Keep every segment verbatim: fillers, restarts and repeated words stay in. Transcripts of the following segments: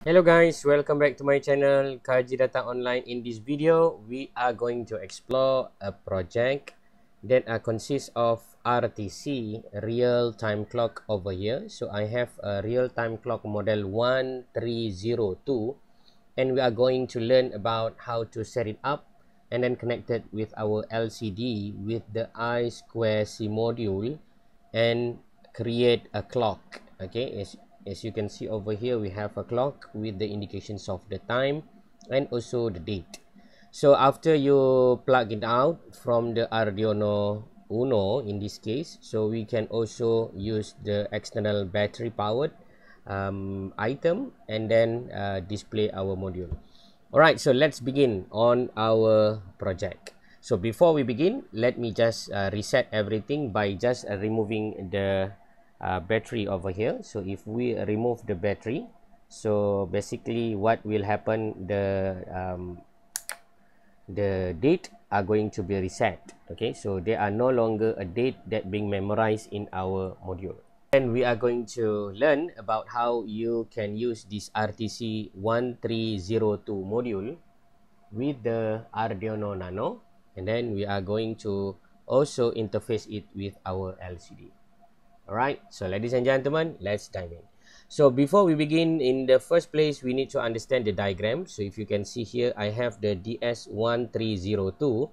Hello guys, welcome back to my channel Kaji Data Online. In this video, we are going to explore a project that uh, consists of R T C, real-time clock over here. So I have a real-time clock model one three zero two, and we are going to learn about how to set it up and then connect it with our L C D with the I two C module and create a clock. Okay, it's as you can see over here, we have a clock with the indications of the time and also the date. So after you plug it out from the Arduino Uno in this case, so we can also use the external battery powered um, item and then uh, display our module. Alright, so let's begin on our project. So before we begin, let me just uh, reset everything by just uh, removing the Uh, battery over here. So if we remove the battery, so basically what will happen, the um, the date are going to be reset. Okay, so they are no longer a date that being memorized in our module. And we are going to learn about how you can use this R T C one three zero two module with the Arduino Nano, and then we are going to also interface it with our L C D. Alright, so ladies and gentlemen, let's dive in. So before we begin, in the first place, we need to understand the diagram. So if you can see here, I have the D S one three zero two.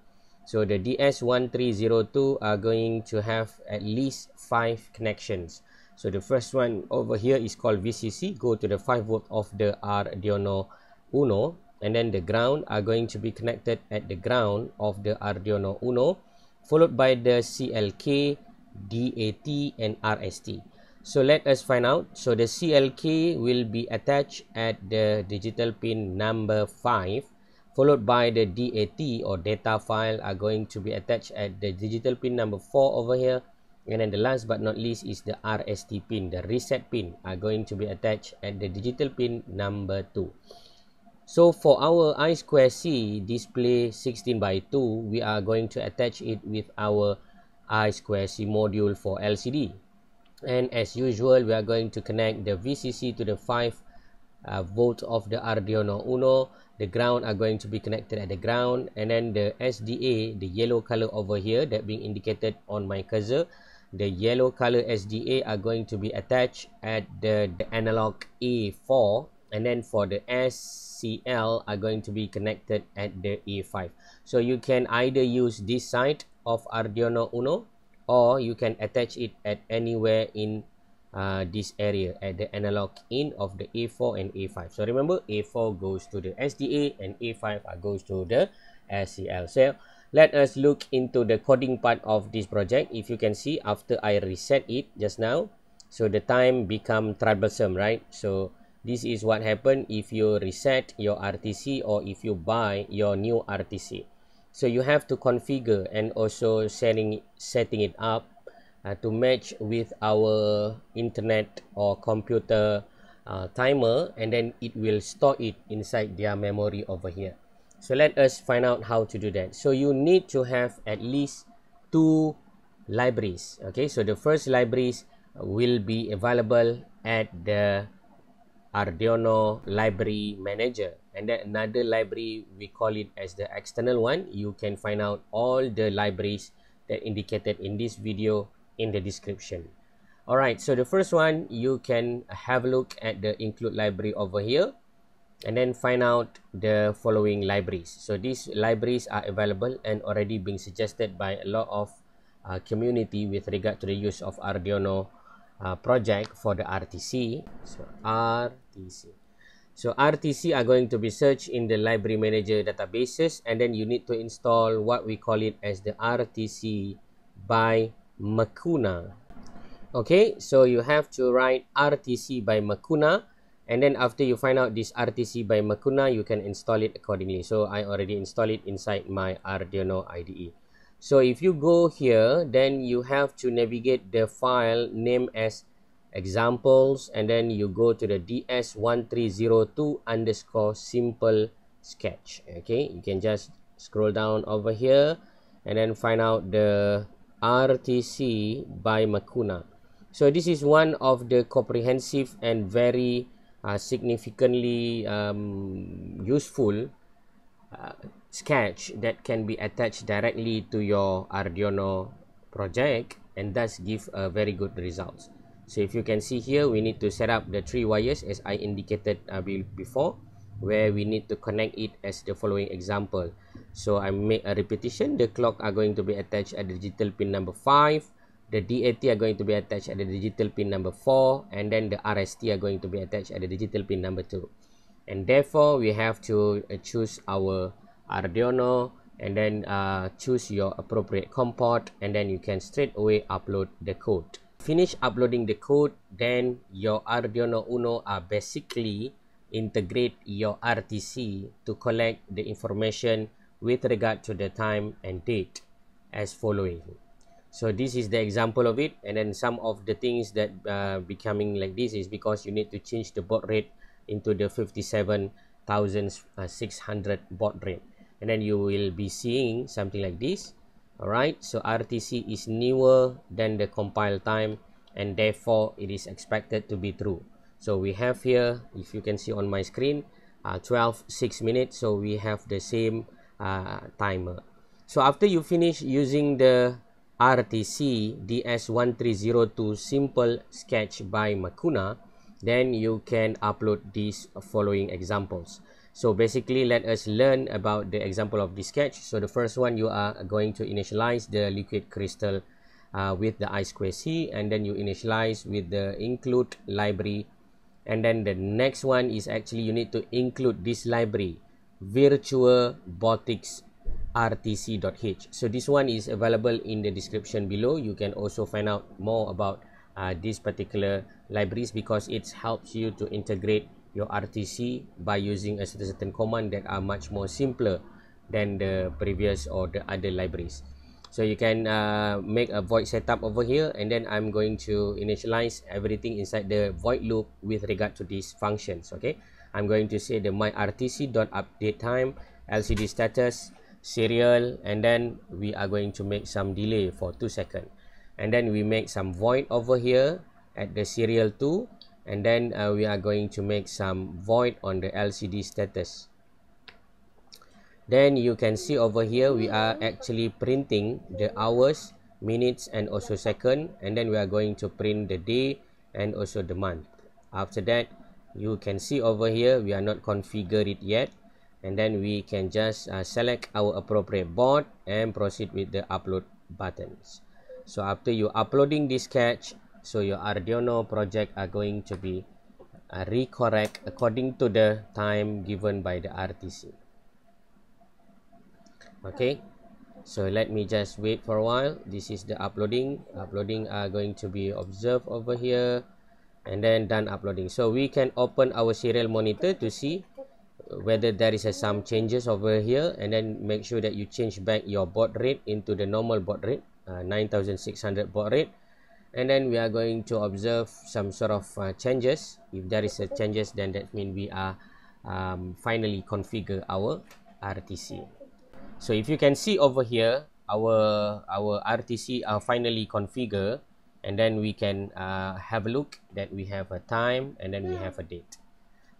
So the D S one three zero two are going to have at least five connections. So the first one over here is called V C C. Go to the five volt of the Arduino Uno. And then the ground are going to be connected at the ground of the Arduino Uno, followed by the C L K, D A T and R S T. So let us find out. So the C L K will be attached at the digital pin number five, followed by the D A T or data file are going to be attached at the digital pin number four over here, and then the last but not least is the R S T pin, the reset pin, are going to be attached at the digital pin number two. So for our I two C display sixteen by two, we are going to attach it with our I two C module for L C D, and as usual we are going to connect the V C C to the five uh, volts of the Arduino Uno. The ground are going to be connected at the ground, and then the S D A, the yellow color over here that being indicated on my cursor, the yellow color S D A are going to be attached at the, the analog A four, and then for the S C L are going to be connected at the A five. So you can either use this side of Arduino Uno, or you can attach it at anywhere in uh, this area at the analog in of the A four and A five. So remember, A four goes to the S D A and A five goes to the S C L. So let us look into the coding part of this project. If you can see, after I reset it just now, so the time become troublesome, right? So this is what happened if you reset your R T C or if you buy your new R T C. So you have to configure and also setting setting it up uh, to match with our internet or computer uh, timer, and then it will store it inside their memory over here. So let us find out how to do that. So you need to have at least two libraries. Okay, so the first libraries will be available at the Arduino library manager, and then another library, we call it as the external one. You can find out all the libraries that indicated in this video in the description. Alright, so the first one, you can have a look at the include library over here and then find out the following libraries. So these libraries are available and already being suggested by a lot of uh, community with regard to the use of Arduino Uh, project for the R T C. So R T C, so R T C are going to be searched in the library manager databases, and then you need to install what we call it as the R T C by Makuna. Okay, so you have to write R T C by Makuna, and then after you find out this R T C by Makuna, you can install it accordingly. So I already installed it inside my Arduino I D E. So if you go here, then you have to navigate the file name as examples, and then you go to the D S one three zero two underscore simple sketch. Okay, you can just scroll down over here and then find out the R T C by Makuna. So this is one of the comprehensive and very uh, significantly um, useful uh, sketch that can be attached directly to your Arduino project and thus give a very good results. So if you can see here, we need to set up the three wires as I indicated uh, before, where we need to connect it as the following example. So I make a repetition. The clock are going to be attached at the digital pin number five, the D A T are going to be attached at the digital pin number four, and then the R S T are going to be attached at the digital pin number two. And therefore we have to uh, choose our Arduino and then uh, choose your appropriate COM port, and then you can straight away upload the code. Finish uploading the code, then your Arduino Uno are basically integrate your R T C to collect the information with regard to the time and date as following. So this is the example of it, and then some of the things that uh, becoming like this is because you need to change the baud rate into the fifty-seven thousand six hundred baud rate, and then you will be seeing something like this. Alright, so R T C is newer than the compile time, and therefore it is expected to be true. So we have here, if you can see on my screen, uh, twelve six minutes, so we have the same uh, timer. So after you finish using the R T C D S one three zero two simple sketch by Makuna, then you can upload these following examples. So basically, let us learn about the example of this sketch. So the first one, you are going to initialize the liquid crystal uh, with the I two C, and then you initialize with the include library. And then the next one is actually you need to include this library, virtual botics r t c dot h. So this one is available in the description below. You can also find out more about uh, these particular libraries, because it helps you to integrate your R T C by using a certain command that are much more simpler than the previous or the other libraries. So you can uh, make a void setup over here, and then I'm going to initialize everything inside the void loop with regard to these functions. Okay, I'm going to say the my R T C.update time, L C D status, serial, and then we are going to make some delay for two seconds, and then we make some void over here at the serial two, and then uh, we are going to make some void on the L C D status. Then you can see over here we are actually printing the hours, minutes, and also second, and then we are going to print the day and also the month. After that, you can see over here we are not configured it yet, and then we can just uh, select our appropriate board and proceed with the upload buttons. So after you uploading this sketch, so your Arduino project are going to be uh, recorrect according to the time given by the R T C. Okay, so let me just wait for a while. This is the uploading. Uploading are going to be observed over here, and then done uploading. So we can open our serial monitor to see whether there is uh, some changes over here, and then make sure that you change back your baud rate into the normal baud rate, uh, nine thousand six hundred baud rate. And then we are going to observe some sort of uh, changes. If there is a changes, then that means we are um, finally configure our R T C. So if you can see over here, our our R T C are finally configured, and then we can uh, have a look that we have a time, and then we have a date.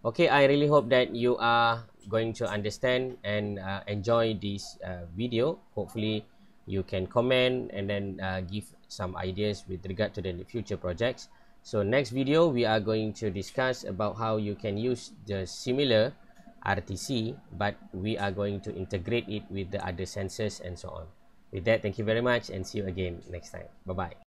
Okay, I really hope that you are going to understand and uh, enjoy this uh, video. Hopefully you can comment and then uh, give some ideas with regard to the future projects. So next video, we are going to discuss about how you can use the similar R T C, but we are going to integrate it with the other sensors and so on. With that, thank you very much and see you again next time. Bye-bye.